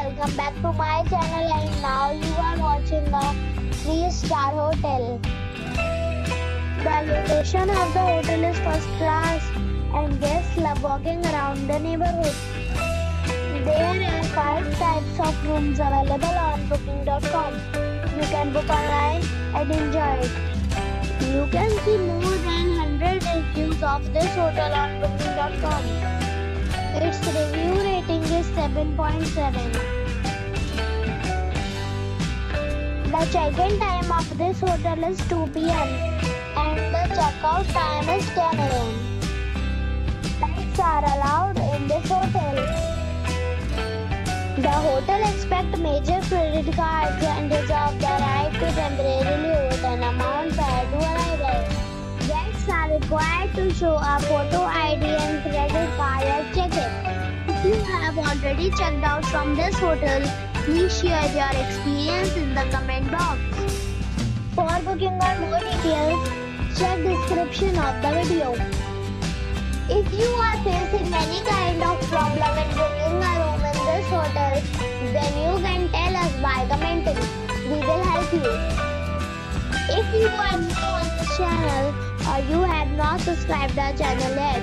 welcome back to my channel, and now you are watching the 3-star hotel. The location of the hotel is first class and guests love walking around the neighborhood. There are 5 types of rooms available on Booking.com. You can book online and enjoy it. You can see more than 100 reviews of this hotel on Booking.com. Its review rating is 7.7. The check-in time of this hotel is 2 p.m. and the check-out time is 10 a.m. Pets are allowed in this hotel. The hotel accepts major credit cards and reserves the right to temporarily hold an amount prior to arrival. Guests are required to show a photo ID and credit card at check-in. If you have already checked out from this hotel, please share your experience in the comment box. For booking or more details, check description of the video. If you are facing any kind of problem in booking a room in this hotel, then you can tell us by commenting. We will help you. If you are new on this channel or you have not subscribed our channel yet,